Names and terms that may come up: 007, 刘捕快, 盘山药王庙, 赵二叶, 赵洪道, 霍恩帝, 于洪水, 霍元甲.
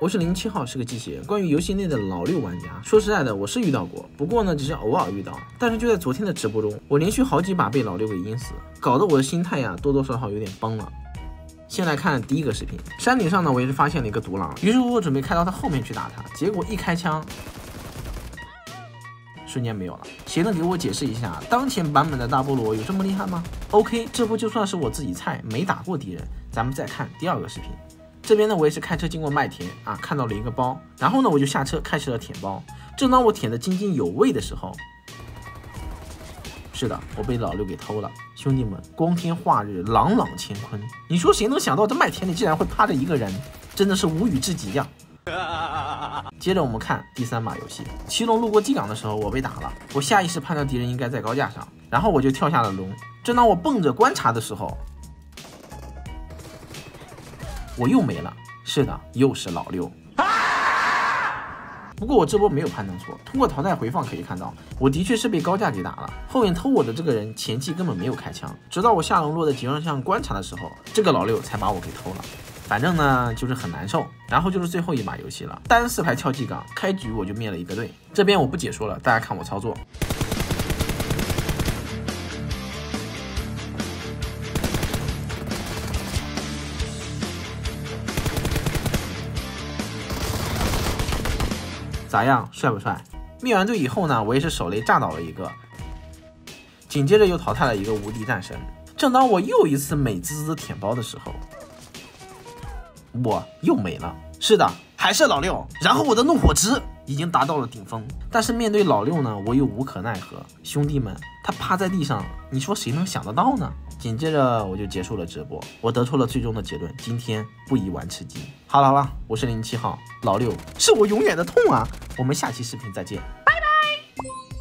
我是07号，是个机器人。关于游戏内的老六玩家，说实在的，我是遇到过，不过呢，只是偶尔遇到。但是就在昨天的直播中，我连续好几把被老六给阴死，搞得我的心态呀，多多少少有点崩了。先来看第一个视频，山顶上呢，我也是发现了一个独狼，于是我准备开到他后面去打他，结果一开枪，瞬间没有了。谁能给我解释一下，当前版本的大菠萝有这么厉害吗 ？OK， 这波就算是我自己菜，没打过敌人。咱们再看第二个视频。 这边呢，我也是开车经过麦田啊，看到了一个包，然后呢，我就下车开始了舔包。正当我舔得津津有味的时候，是的，我被老六给偷了。兄弟们，光天化日，朗朗乾坤，你说谁能想到这麦田里竟然会趴着一个人，真的是无语至极呀！接着我们看第三把游戏，骑龙路过机港的时候，我被打了，我下意识判断敌人应该在高架上，然后我就跳下了龙。正当我蹦着观察的时候， 我又没了，是的，又是老六。不过我这波没有判断错，通过淘汰回放可以看到，我的确是被高架给打了。后面偷我的这个人前期根本没有开枪，直到我下龙落在井上观察的时候，这个老六才把我给偷了。反正呢就是很难受。然后就是最后一把游戏了，单四排跳技港，开局我就灭了一个队。这边我不解说了，大家看我操作。 咋样，帅不帅？灭完队以后呢，我也是手雷炸倒了一个，紧接着又淘汰了一个无敌战神。正当我又一次美滋滋舔包的时候，我又没了。是的，还是老六。然后我的怒火值已经达到了顶峰，但是面对老六呢，我又无可奈何。兄弟们，他趴在地上，你说谁能想得到呢？ 紧接着我就结束了直播，我得出了最终的结论：今天不宜玩吃鸡。好了好了，我是07号，老六是我永远的痛啊！我们下期视频再见，拜拜。